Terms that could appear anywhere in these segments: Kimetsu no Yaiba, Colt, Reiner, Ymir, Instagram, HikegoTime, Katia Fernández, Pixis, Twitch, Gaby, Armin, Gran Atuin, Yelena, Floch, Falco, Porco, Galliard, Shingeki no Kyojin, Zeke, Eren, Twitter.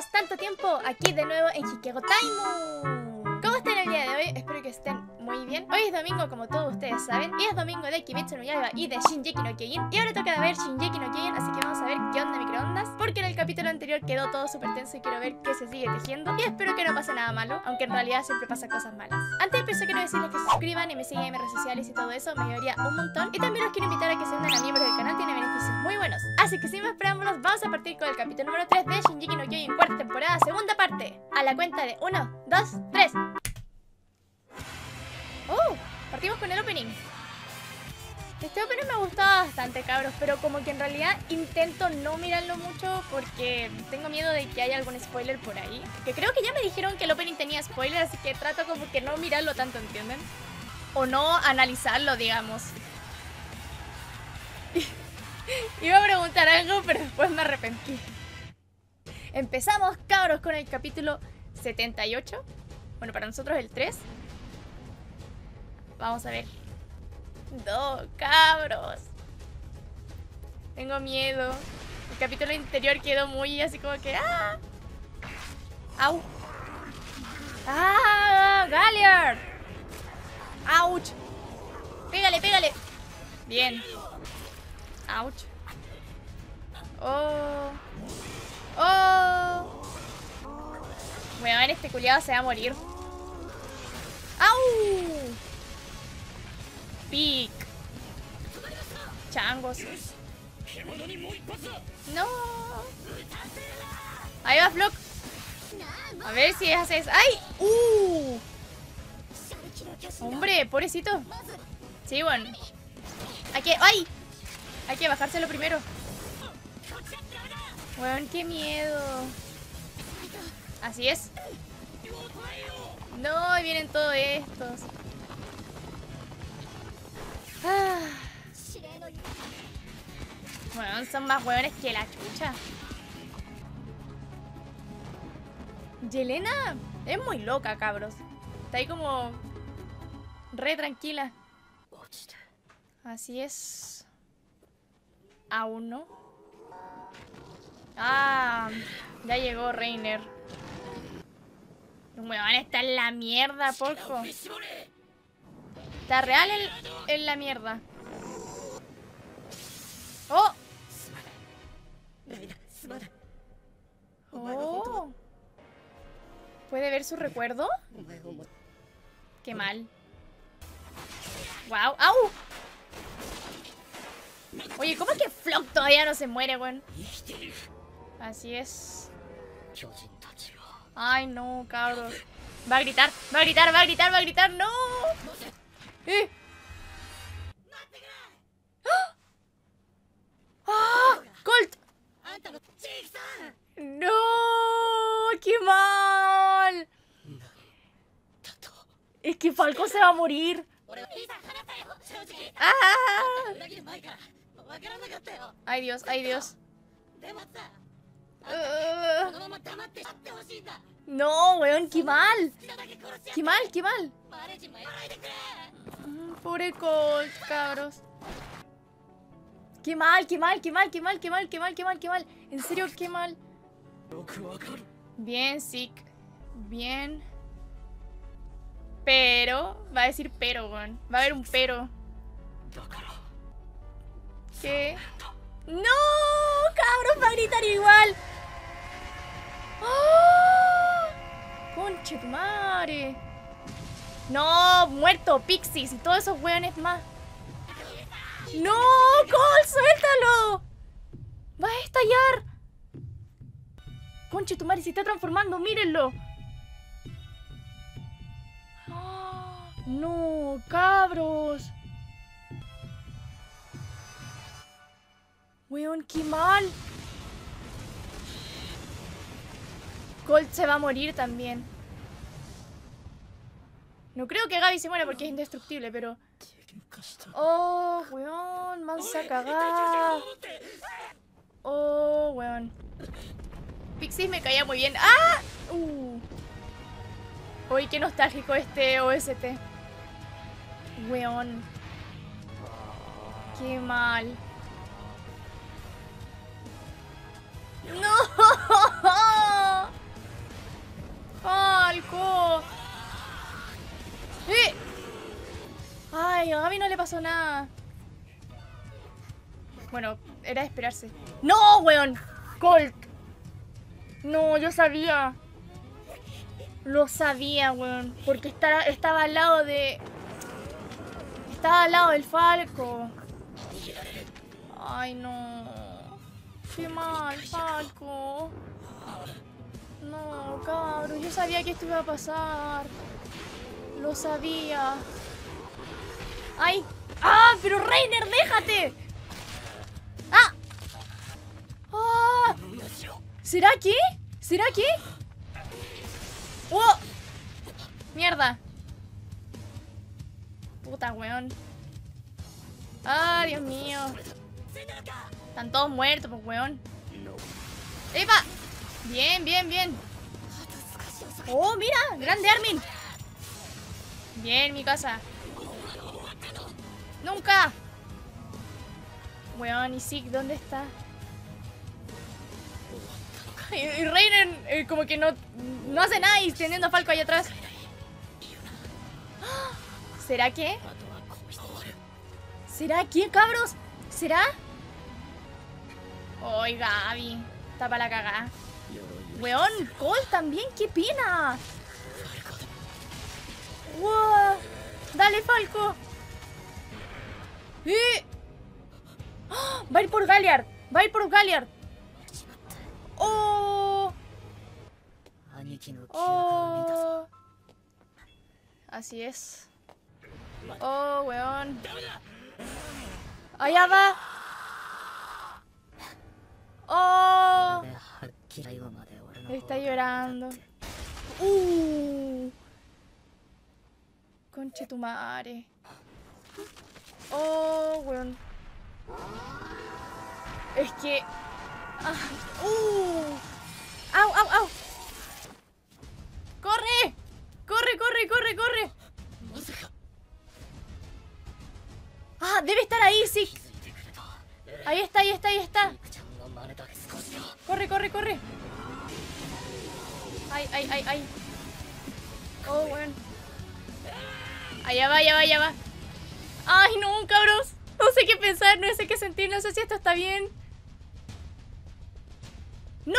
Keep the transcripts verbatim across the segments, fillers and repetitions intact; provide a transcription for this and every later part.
amigos, tanto tiempo aquí de nuevo en HikegoTime. ¿Cómo están el día de hoy? Espero que estén muy bien. Hoy es domingo, como todos ustedes saben, y es domingo de Kimetsu no Yaiba y de Shingeki no Kyojin. Y ahora toca ver Shingeki no Kyojin, así que vamos a ver qué onda microondas, porque en el capítulo anterior quedó todo súper tenso y quiero ver qué se sigue tejiendo. Y espero que no pase nada malo, aunque en realidad siempre pasa cosas malas. Antes empecé, quiero decirles que se suscriban y me sigan en mis redes sociales y todo eso, me ayudaría un montón. Y también los quiero invitar a que se unan a miembros del canal, tiene beneficios muy buenos. Así que sin más preámbulos, vamos a partir con el capítulo número tres de Shingeki no Kyojin, cuarta temporada, segunda parte. A la cuenta de uno, dos, tres. ¡Oh! Partimos con el opening. Este opening me ha gustado bastante, cabros, pero como que en realidad intento no mirarlo mucho porque tengo miedo de que haya algún spoiler por ahí. Que creo que ya me dijeron que el opening tenía spoiler, así que trato como que no mirarlo tanto, ¿entienden? O no analizarlo, digamos. Iba a preguntar algo, pero después me arrepentí. Empezamos, cabros, con el capítulo setenta y ocho. Bueno, para nosotros el tres. Vamos a ver. No, cabros. Tengo miedo. El capítulo interior quedó muy así como que... ¡Ah! ¡Au! ¡Ah! ¡Galliard! ¡Auch! ¡Pégale, pégale! Bien. ¡Auch! ¡Oh! ¡Oh! Bueno, a ver, este culiado se va a morir. ¡Au! Pic. Changos. No. Ahí va Floch. A ver si haces. ¡Ay! ¡Uh! Hombre, pobrecito. Sí, bueno. Hay que... ¡Ay! Hay que bajárselo primero. Weón, qué miedo. Así es. No, ahí vienen todos estos. Ah. Bueno, son más hueones que la chucha. Yelena es muy loca, cabros. Está ahí como re tranquila. Así es. Aún no. Ah, ya llegó Reiner. Los hueones están en la mierda, porco. Está real en, en la mierda. ¡Oh! ¡Oh! ¿Puede ver su recuerdo? ¡Qué mal! ¡Wow! ¡Au! Oye, ¿cómo es que Floch todavía no se muere, weón? Así es. ¡Ay, no, cabrón! ¡Va a gritar! ¡Va a gritar! ¡Va a gritar! ¡Va a gritar! ¡No! Eh. ¡Ah! ¡Ah! ¡Colt! ¡No! ¡Qué mal! Es que Falco se va a morir. ¡Ah! ¡Ay, Dios! ¡Ay, Dios! Uh. No, weón, qué mal. Qué mal, qué mal. Pobre Colt, cabros. Qué mal, qué mal, qué mal, qué mal, qué mal, qué mal, qué mal, qué mal. En serio, qué mal. Bien, Zeke. Bien. Pero, va a decir pero, weón. Va a haber un pero. ¿Qué? ¡No! ¡Cabros! ¡Va a gritar igual! ¡Oh! ¡Conchetumare! ¡No! ¡Muerto! ¡Pixis! Y todos esos hueones más. ¡No! ¡Colt! ¡Suéltalo! ¡Va a estallar! ¡Conchetumare! ¡Se está transformando! ¡Mírenlo! ¡Oh! ¡No! ¡Cabros! Weón, qué mal. Colt se va a morir también. No creo que Gaby se muera porque es indestructible, pero... Oh, weón, mansa cagada. Oh, weón. Pixis me caía muy bien. ¡Ah! Uh. Uy, qué nostálgico este O S T. Weón. Qué mal. ¡No! pasó nada. Bueno, era de esperarse. ¡No, weón! ¡Colt! No, yo sabía. Lo sabía, weón. Porque estaba, estaba al lado de... Estaba al lado del Falco. Ay, no. Qué mal, Falco. No, cabrón. Yo sabía que esto iba a pasar. Lo sabía. ¡Ay! ¡Ah! ¡Pero Reiner, déjate! ¡Ah! ¡Ah! ¿Será que? ¿Será que? ¡Oh! ¡Mierda! Puta, weón. ¡Ah, Dios mío! Están todos muertos, pues, weón. ¡Epa! Bien, bien, bien. ¡Oh, mira! ¡Grande Armin! Bien, mi casa. ¡Nunca! Weón, ¿y Zeke dónde está? Y, y Reiner eh, como que no, no hace nada y teniendo a Falco ahí atrás. ¿Será que? ¿Será que, cabros? ¿Será? ¡Ay, Gaby! Tapa la cagada. Weón, Colt también, qué pena. ¡Wow! ¡Dale, Falco! ¡Eh! ¡Oh! Va a ir por Galliard. Va a ir por Galliard. ¡Oh! ¡Oh! Así es. ¡Oh, weón! ¡Allá va! ¡Oh! Está llorando. ¡Uh! Conche tu madre. Oh, weón. Es que... Ah, ¡Uh! ¡Au, au, au! ¡Corre! ¡Corre, corre, corre, corre! ¡Ah! ¡Debe estar ahí, sí! Ahí está, ahí está, ahí está. ¡Corre, corre, corre! ¡Ay, ay, ay, ay! Oh, weón. Allá va, allá va, allá va. ¡Ay, no, cabros! No sé qué pensar, no sé qué sentir, no sé si esto está bien. ¡No!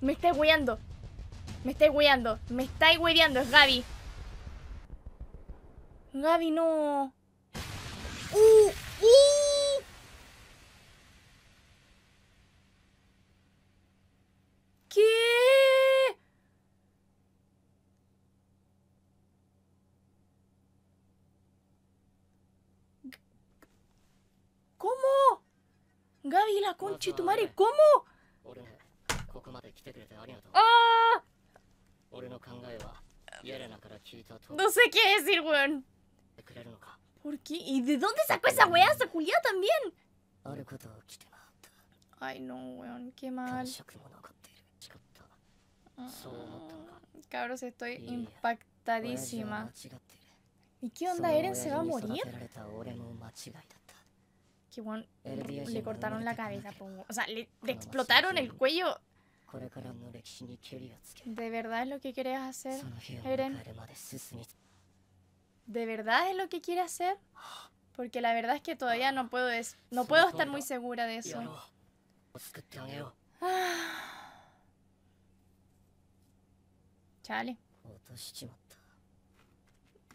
Me estáis hueando. Me estáis hueando. Me estáis hueveando, es Gaby. Gaby, no. ¡Uh! ¡Uh! ¿Qué? ¿Cómo? Gaby, la concha de tu madre, ¿cómo? ¡Ah! No sé qué decir, weón. ¿Por qué? ¿Y de dónde sacó esa weá esa culiá también? Ay, no, weón, qué mal. Ah, cabros, estoy impactadísima. ¿Y qué onda? ¿Eren se va a morir? Que bueno, le cortaron la cabeza, pongo. O sea, le, le explotaron el cuello. ¿De verdad es lo que quieres hacer, Eren? ¿De verdad es lo que quiere hacer? Porque la verdad es que todavía no puedo, es, no puedo estar muy segura de eso. Ah. Chale.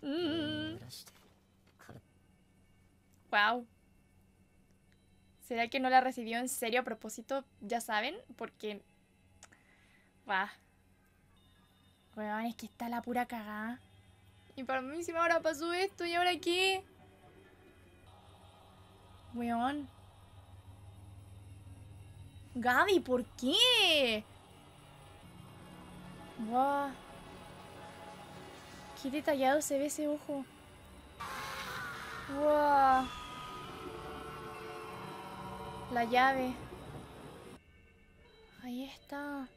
Mm. Wow. ¿Será que no la recibió en serio a propósito? Ya saben, porque... Buah. Weón, es que está la pura cagada. Y para mí encima ahora pasó esto, ¿y ahora qué? Weón. Gaby, ¿por qué? Buah. Qué detallado se ve ese ojo. Buah. La llave. Ahí está.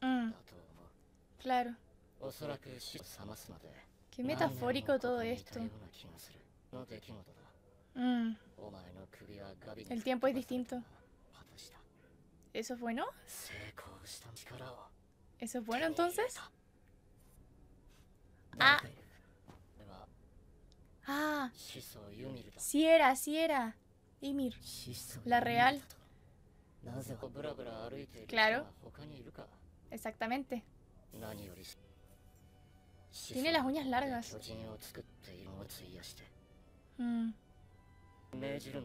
Mm. Claro. Qué metafórico todo esto. Mm. El tiempo es distinto. ¿Eso es bueno? ¿Eso es bueno entonces? Ah. Ah, sí era, sí era. Ymir, la real. Claro. Exactamente. Tiene las uñas largas. Mm. Mm.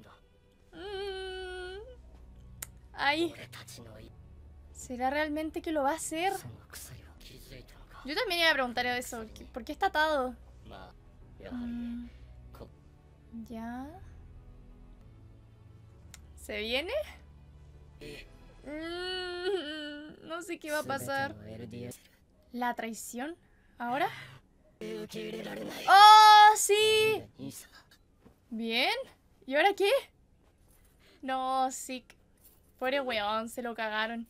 Ay. ¿Será realmente que lo va a hacer? Yo también iba a preguntar eso. ¿Por qué está atado? Mm. Ya. ¿Se viene? Mm. No sé qué va a pasar. ¿La traición? ¿Ahora? ¡Oh, sí! Bien. ¿Y ahora qué? No, sí. Pobre weón, se lo cagaron.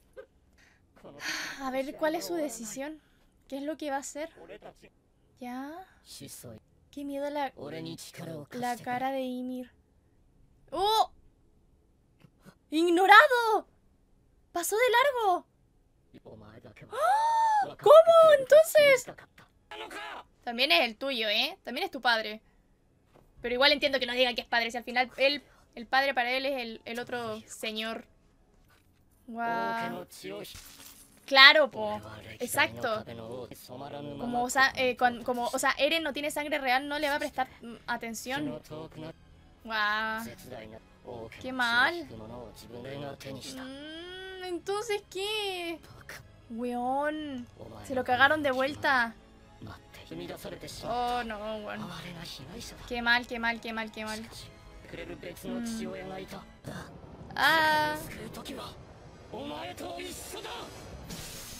A ver, ¿cuál es su decisión? ¿Qué es lo que va a hacer? Ya. Qué miedo la, la cara de Ymir. ¡Oh! ¡Ignorado! ¡Pasó de largo! ¡Oh! ¿Cómo? Entonces... También es el tuyo, ¿eh? También es tu padre. Pero igual entiendo que no diga que es padre. Si al final él, el padre para él es el, el otro señor. Wow. Claro, po. Exacto. Como, o sea, eh, con, como, o sea, Eren no tiene sangre real, no le va a prestar atención. Wow. Qué mal. Mm, entonces, ¿qué? Weón. Se lo cagaron de vuelta. Oh, no, bueno. Qué mal, qué mal, qué mal, qué mal. Mm. Ah.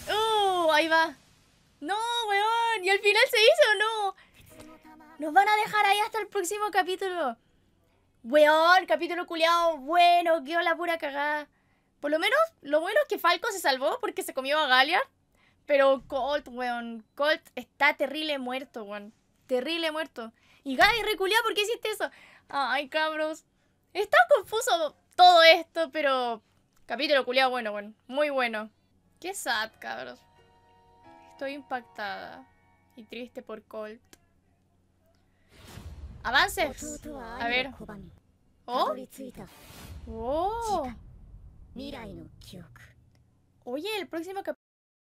Uh, ahí va. No, weón. ¿Y al final se hizo o no? Nos van a dejar ahí hasta el próximo capítulo. Weón, capítulo culiao. Bueno, quedó la pura cagada. Por lo menos, lo bueno es que Falco se salvó porque se comió a Galliard. Pero Colt, weón, Colt está terrible muerto, weón. Terrible muerto. Y Gaby, reculeá, ¿por qué hiciste eso? Ay, cabros. Está confuso todo esto, pero... Capítulo culeado bueno, weón. Muy bueno. Qué sad, cabros. Estoy impactada. Y triste por Colt. Avances. A ver. Oh. Oh. Oye, el próximo capítulo...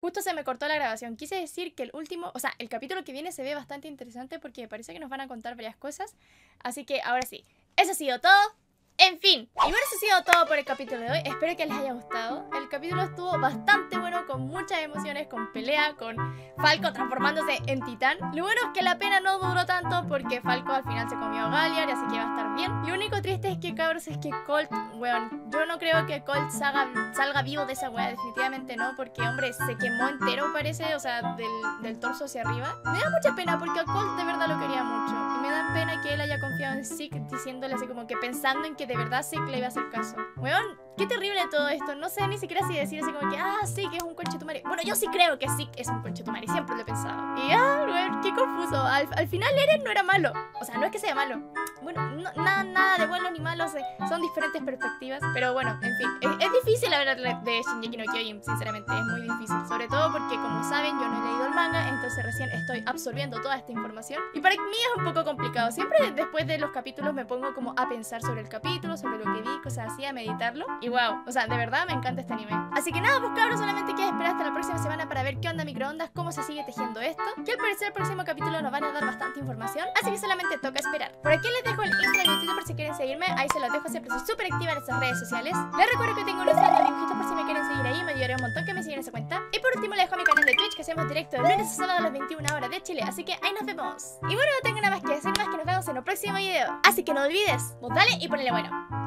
Justo se me cortó la grabación. Quise decir que el último, o sea, el capítulo que viene se ve bastante interesante porque parece que nos van a contar varias cosas. Así que ahora sí, eso ha sido todo. En fin, y bueno, eso ha sido todo por el capítulo de hoy. Espero que les haya gustado. El capítulo estuvo bastante bueno, con muchas emociones, con pelea, con Falco transformándose en titán. Lo bueno es que la pena no duró tanto porque Falco al final se comió a Galliard, así que va a estar bien. Lo único triste es que, cabros, es que Colt, weón, yo no creo que Colt salga, salga vivo de esa weá, definitivamente no, porque, hombre, se quemó entero, parece, o sea, del, del torso hacia arriba. Me da mucha pena porque a Colt de verdad lo quería mucho. Y me da pena que él haya confiado en Zeke, diciéndole así como que pensando en que de verdad Zeke le iba a hacer caso. Weón, qué terrible todo esto. No sé ni siquiera si decir así como que, ah, sí, que es un conchetumare. Bueno, yo sí creo que sí que es un conchetumare. Siempre lo he pensado. Y ah, weón, qué confuso. Al, al final Eren no era malo. O sea, no es que sea malo. Bueno, no, nada, nada de bueno ni malo. Se, son diferentes perspectivas. Pero bueno, en fin. Es, es difícil hablar de Shingeki no Kyojin, sinceramente. Es muy difícil. Sobre todo porque, como saben, yo no he leído el manga. Entonces recién estoy absorbiendo toda esta información. Y para mí es un poco complicado. Siempre después de los capítulos me pongo como a pensar sobre el capítulo, sobre lo que vi, cosas así, a meditarlo. Y wow, o sea, de verdad me encanta este anime. Así que nada, pues cabros, solamente queda esperar hasta la próxima semana para ver qué onda microondas, cómo se sigue tejiendo esto, que al parecer el próximo capítulo nos van a dar bastante información, así que solamente toca esperar. Por aquí les dejo el Instagram y el Twitter por si quieren seguirme, ahí se los dejo, siempre soy súper activa en estas redes sociales. Les recuerdo que tengo un Instagram de dibujitos por si me quieren seguir ahí, me ayudaría un montón que me sigan esa cuenta. Y por último les dejo mi canal de Twitch que hacemos directo de lunes a sábado a las veintiuna horas de Chile, así que ahí nos vemos. Y bueno, no tengo nada más que decir, más que nos vemos en el próximo video. Así que no olvides, vos dale y ponle bueno.